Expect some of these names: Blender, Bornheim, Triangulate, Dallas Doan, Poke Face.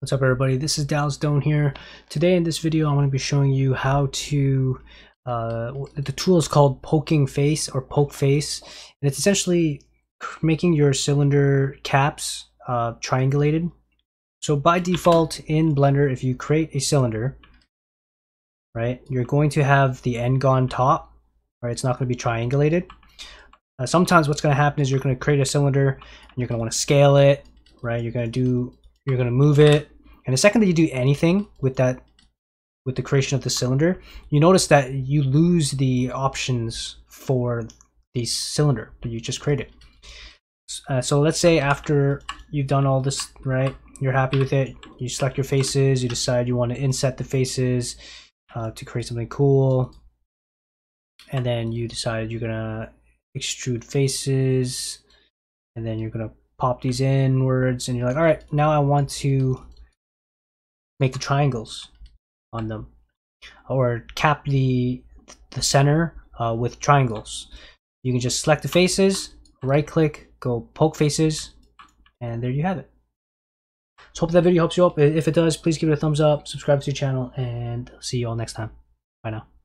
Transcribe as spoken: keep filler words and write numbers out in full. What's up, everybody? This is Dallas Doan here. Today in this video I'm going to be showing you how to uh, the tool is called Poking Face or Poke Face, and it's essentially making your cylinder caps uh, triangulated. So by default in Blender, if you create a cylinder, right, you're going to have the end gone top, right? It's not going to be triangulated. Uh, sometimes what's going to happen is you're going to create a cylinder and you're going to want to scale it, right? You're going to do You're going to move it, and the second that you do anything with that, with the creation of the cylinder, you notice that you lose the options for the cylinder that you just created. Uh, so let's say after you've done all this, right, you're happy with it, you select your faces, you decide you want to inset the faces uh, to create something cool, and then you decide you're going to extrude faces, and then you're going to pop these inwards, and you're like, all right, now I want to make the triangles on them, or cap the the center uh, with triangles. You can just select the faces, right click, go poke faces, and there you have it. So hope that video helps you out. If it does, please give it a thumbs up, subscribe to the channel, and see you all next time. Bye now.